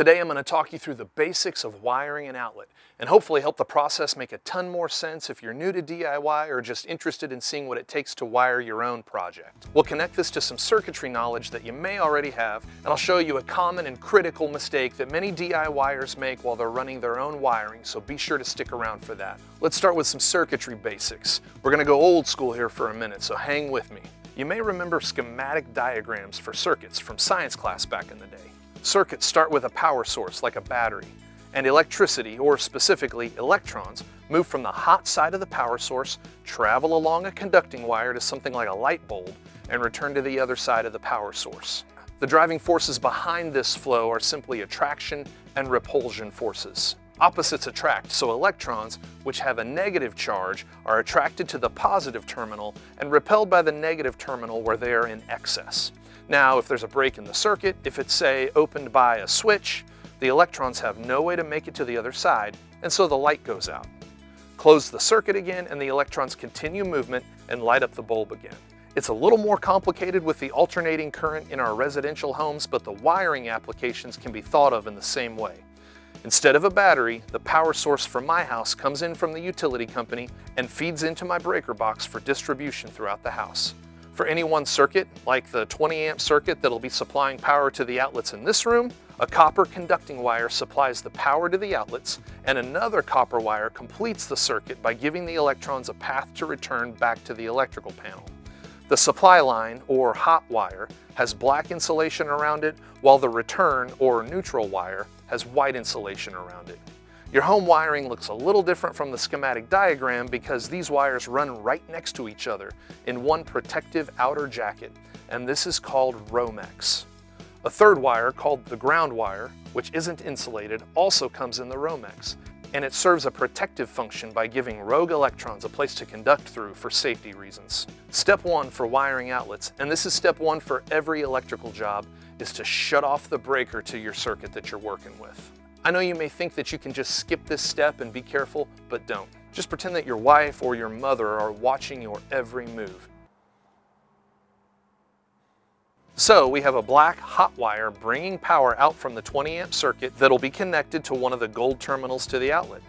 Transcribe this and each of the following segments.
Today I'm going to talk you through the basics of wiring an outlet and hopefully help the process make a ton more sense if you're new to DIY or just interested in seeing what it takes to wire your own project. We'll connect this to some circuitry knowledge that you may already have, and I'll show you a common and critical mistake that many DIYers make while they're running their own wiring, so be sure to stick around for that. Let's start with some circuitry basics. We're going to go old school here for a minute, so hang with me. You may remember schematic diagrams for circuits from science class back in the day. Circuits start with a power source, like a battery, and electricity, or specifically electrons, move from the hot side of the power source, travel along a conducting wire to something like a light bulb, and return to the other side of the power source. The driving forces behind this flow are simply attraction and repulsion forces. Opposites attract, so electrons, which have a negative charge, are attracted to the positive terminal and repelled by the negative terminal where they are in excess. Now, if there's a break in the circuit, if it's, say, opened by a switch, the electrons have no way to make it to the other side, and so the light goes out. Close the circuit again, and the electrons continue movement and light up the bulb again. It's a little more complicated with the alternating current in our residential homes, but the wiring applications can be thought of in the same way. Instead of a battery, the power source for my house comes in from the utility company and feeds into my breaker box for distribution throughout the house. For any one circuit, like the 20-amp circuit that'll be supplying power to the outlets in this room, a copper conducting wire supplies the power to the outlets, and another copper wire completes the circuit by giving the electrons a path to return back to the electrical panel. The supply line, or hot wire, has black insulation around it, while the return, or neutral wire, has white insulation around it. Your home wiring looks a little different from the schematic diagram because these wires run right next to each other in one protective outer jacket, and this is called Romex. A third wire, called the ground wire, which isn't insulated, also comes in the Romex, and it serves a protective function by giving rogue electrons a place to conduct through for safety reasons. Step one for wiring outlets, and this is step one for every electrical job, is to shut off the breaker to your circuit that you're working with. I know you may think that you can just skip this step and be careful, but don't. Just pretend that your wife or your mother are watching your every move. So we have a black hot wire bringing power out from the 20-amp circuit that'll be connected to one of the gold terminals to the outlet,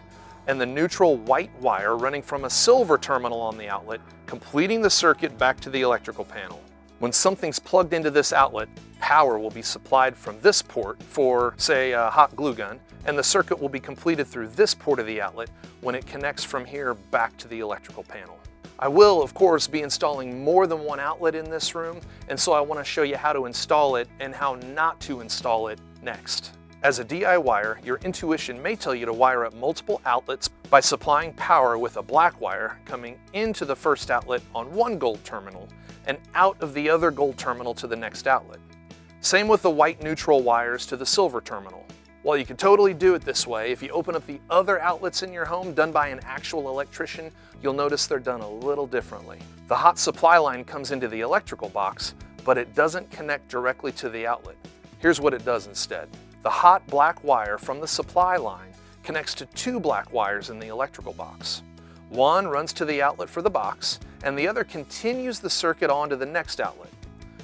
and the neutral white wire running from a silver terminal on the outlet, completing the circuit back to the electrical panel. When something's plugged into this outlet, power will be supplied from this port for, say, a hot glue gun, and the circuit will be completed through this port of the outlet when it connects from here back to the electrical panel. I will, of course, be installing more than one outlet in this room, and so I want to show you how to install it and how not to install it next. As a DIYer, your intuition may tell you to wire up multiple outlets by supplying power with a black wire coming into the first outlet on one gold terminal and out of the other gold terminal to the next outlet. Same with the white neutral wires to the silver terminal. While you can totally do it this way, if you open up the other outlets in your home done by an actual electrician, you'll notice they're done a little differently. The hot supply line comes into the electrical box, but it doesn't connect directly to the outlet. Here's what it does instead. The hot black wire from the supply line connects to two black wires in the electrical box. One runs to the outlet for the box, and the other continues the circuit on to the next outlet.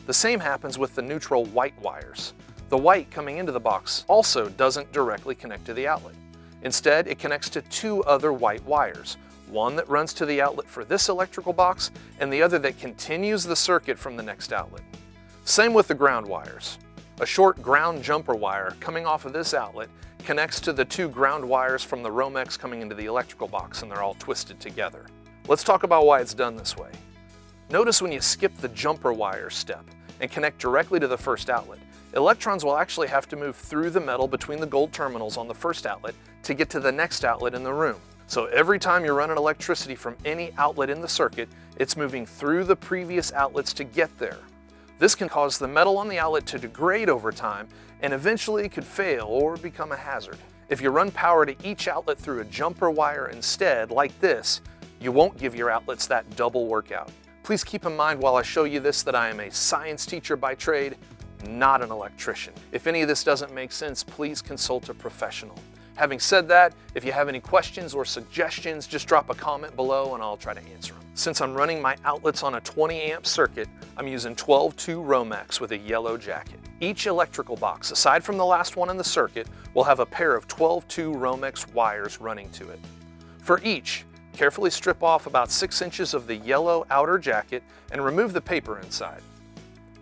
The same happens with the neutral white wires. The white coming into the box also doesn't directly connect to the outlet. Instead, it connects to two other white wires, one that runs to the outlet for this electrical box, and the other that continues the circuit from the next outlet. Same with the ground wires. A short ground jumper wire coming off of this outlet connects to the two ground wires from the Romex coming into the electrical box, and they're all twisted together. Let's talk about why it's done this way. Notice when you skip the jumper wire step and connect directly to the first outlet, electrons will actually have to move through the metal between the gold terminals on the first outlet to get to the next outlet in the room. So every time you're running electricity from any outlet in the circuit, it's moving through the previous outlets to get there. This can cause the metal on the outlet to degrade over time, and eventually it could fail or become a hazard. If you run power to each outlet through a jumper wire instead, like this, you won't give your outlets that double workout. Please keep in mind while I show you this that I am a science teacher by trade, not an electrician. If any of this doesn't make sense, please consult a professional. Having said that, if you have any questions or suggestions, just drop a comment below and I'll try to answer them. Since I'm running my outlets on a 20-amp circuit, I'm using 12-2 Romex with a yellow jacket. Each electrical box, aside from the last one in the circuit, will have a pair of 12-2 Romex wires running to it. For each, carefully strip off about 6 inches of the yellow outer jacket and remove the paper inside.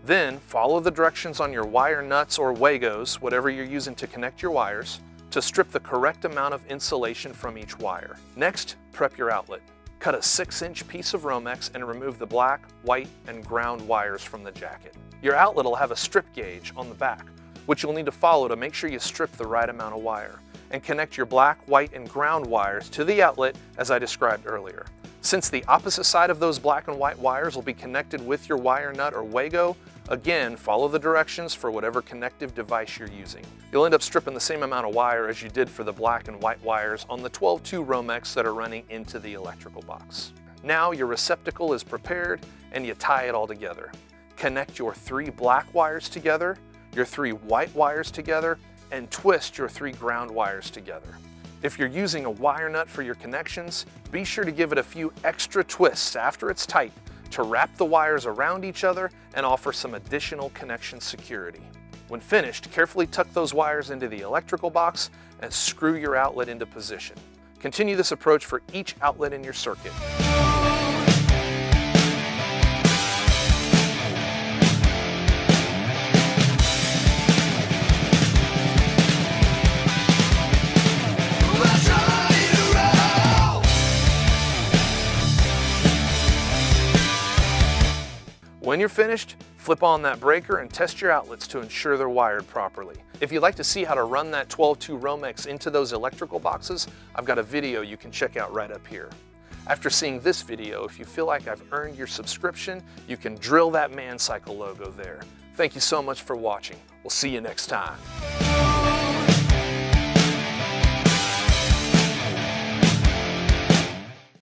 Then follow the directions on your wire nuts or Wagos, whatever you're using to connect your wires, to strip the correct amount of insulation from each wire. Next, prep your outlet. Cut a 6-inch piece of Romex and remove the black, white, and ground wires from the jacket. Your outlet will have a strip gauge on the back, which you'll need to follow to make sure you strip the right amount of wire, and connect your black, white, and ground wires to the outlet as I described earlier. Since the opposite side of those black and white wires will be connected with your wire nut or Wago, again, follow the directions for whatever connective device you're using. You'll end up stripping the same amount of wire as you did for the black and white wires on the 12-2 Romex that are running into the electrical box. Now your receptacle is prepared and you tie it all together. Connect your 3 black wires together, your 3 white wires together, and twist your 3 ground wires together. If you're using a wire nut for your connections, be sure to give it a few extra twists after it's tight to wrap the wires around each other and offer some additional connection security. When finished, carefully tuck those wires into the electrical box and screw your outlet into position. Continue this approach for each outlet in your circuit. When you're finished, flip on that breaker and test your outlets to ensure they're wired properly. If you'd like to see how to run that 12-2 Romex into those electrical boxes, I've got a video you can check out right up here. After seeing this video, if you feel like I've earned your subscription, you can drill that Mancycle logo there. Thank you so much for watching. We'll see you next time.